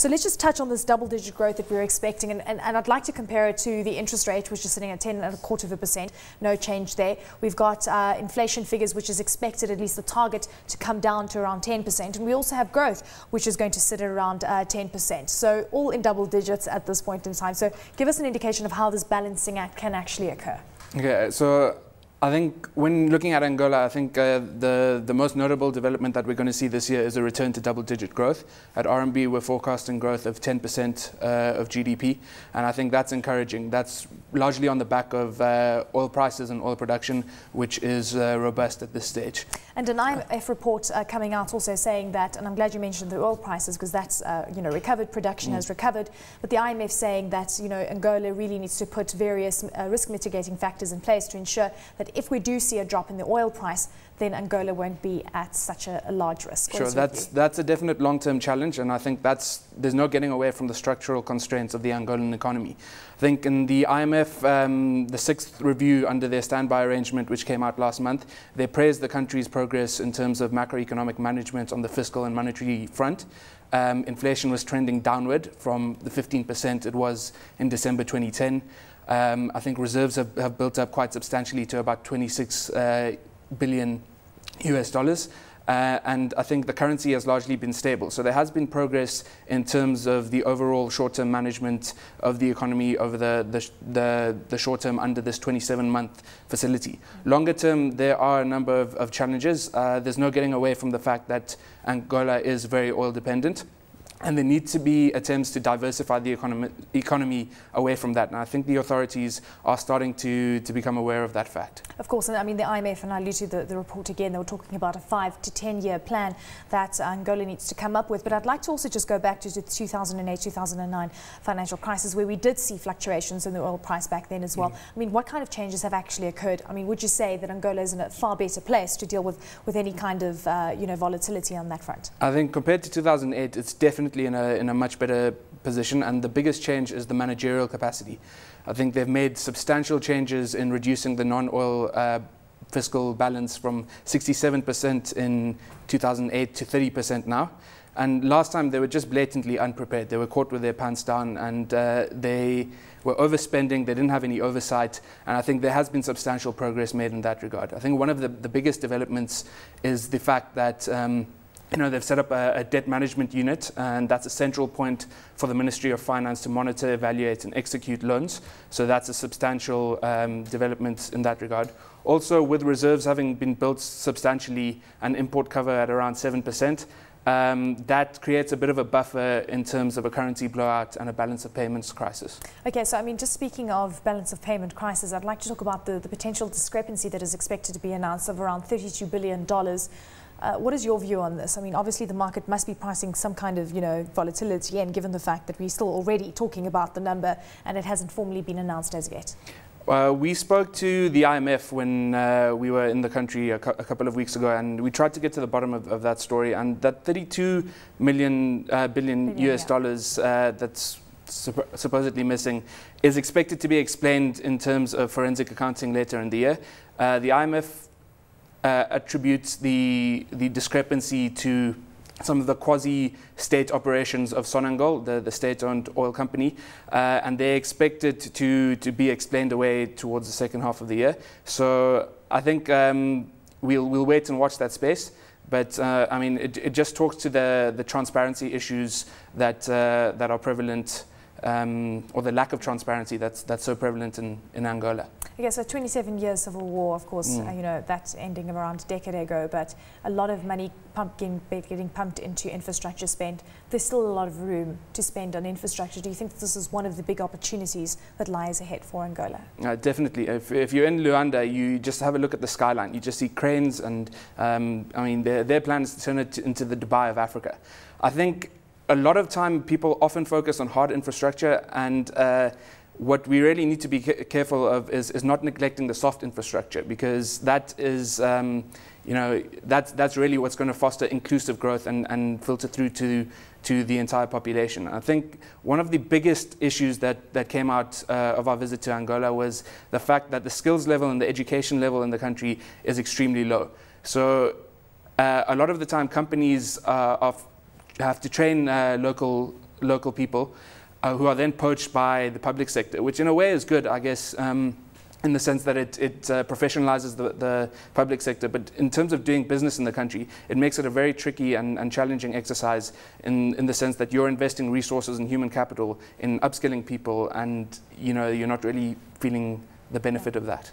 So let's just touch on this double-digit growth that we're expecting, and I'd like to compare it to the interest rate, which is sitting at 10.25%, no change there. We've got inflation figures, which is expected, at least the target, to come down to around 10%, and we also have growth, which is going to sit at around 10%. So all in double digits at this point in time. So give us an indication of how this balancing act can actually occur. Okay, so I think when looking at Angola, I think the most notable development that we're going to see this year is a return to double-digit growth. At RMB, we're forecasting growth of 10% of GDP, and I think that's encouraging. That's largely on the back of oil prices and oil production, which is robust at this stage. And an IMF report coming out also saying that, and I'm glad you mentioned the oil prices because that's recovered, production has recovered, but the IMF saying that Angola really needs to put various risk mitigating factors in place to ensure that if we do see a drop in the oil price, then Angola won't be at such a large risk. Sure, that's a definite long-term challenge, and I think there's no getting away from the structural constraints of the Angolan economy. I think in the IMF, the sixth review under their standby arrangement, which came out last month, they praised the country's progress in terms of macroeconomic management on the fiscal and monetary front. Inflation was trending downward from the 15% it was in December 2010. I think reserves have built up quite substantially to about $26 billion US. And I think the currency has largely been stable. So there has been progress in terms of the overall short-term management of the economy over the short term under this 27-month facility. Longer term, there are a number of challenges. There's no getting away from the fact that Angola is very oil dependent, and there need to be attempts to diversify the economy away from that. And I think the authorities are starting to become aware of that fact. Of course, and I mean, the IMF, and I alluded to the report again, they were talking about a 5- to 10-year plan that Angola needs to come up with. But I'd like to also just go back to the 2008, 2009 financial crisis, where we did see fluctuations in the oil price back then as well. I mean, what kind of changes have actually occurred? I mean, would you say that Angola is in a far better place to deal with any kind of, volatility on that front? I think compared to 2008, it's definitely in a much better position, and the biggest change is the managerial capacity. I think they've made substantial changes in reducing the non-oil fiscal balance from 67% in 2008 to 30% now. And last time they were just blatantly unprepared. They were caught with their pants down, and they were overspending. They didn't have any oversight, and I think there has been substantial progress made in that regard. I think one of the biggest developments is the fact that they've set up a debt management unit, and that's a central point for the Ministry of Finance to monitor, evaluate, and execute loans. So that's a substantial development in that regard. Also, with reserves having been built substantially and import cover at around 7%, that creates a bit of a buffer in terms of a currency blowout and a balance of payments crisis. Okay, so I mean, just speaking of balance of payment crisis, I'd like to talk about the potential discrepancy that is expected to be announced of around $32 billion. What is your view on this? I mean, obviously the market must be pricing some kind of, volatility in, given the fact that we're still already talking about the number and it hasn't formally been announced as yet. We spoke to the IMF when we were in the country a couple of weeks ago, and we tried to get to the bottom of that story, and that $32 billion US that's supposedly missing is expected to be explained in terms of forensic accounting later in the year. The IMF attributes the discrepancy to some of the quasi-state operations of Sonangol, the state-owned oil company, and they expect it to be explained away towards the second half of the year. So I think we'll wait and watch that space. But I mean, it just talks to the transparency issues that are prevalent. Or the lack of transparency that's so prevalent in Angola. Okay, so 27 years civil war, of course, that's ending around a decade ago, but a lot of money getting pumped into infrastructure spend. There's still a lot of room to spend on infrastructure. Do you think this is one of the big opportunities that lies ahead for Angola? Definitely. If you're in Luanda, you just have a look at the skyline. You just see cranes, and I mean, their plan is to turn it into the Dubai of Africa. I think a lot of time people often focus on hard infrastructure, and what we really need to be careful of is not neglecting the soft infrastructure, because that is, that's really what's going to foster inclusive growth and filter through to the entire population. I think one of the biggest issues that came out of our visit to Angola was the fact that the skills level and the education level in the country is extremely low. So a lot of the time companies have to train local local people, who are then poached by the public sector, which in a way is good, I guess, in the sense that it professionalizes the public sector. But in terms of doing business in the country, it makes it a very tricky and challenging exercise in the sense that you're investing resources and human capital in upskilling people, and you're not really feeling the benefit of that.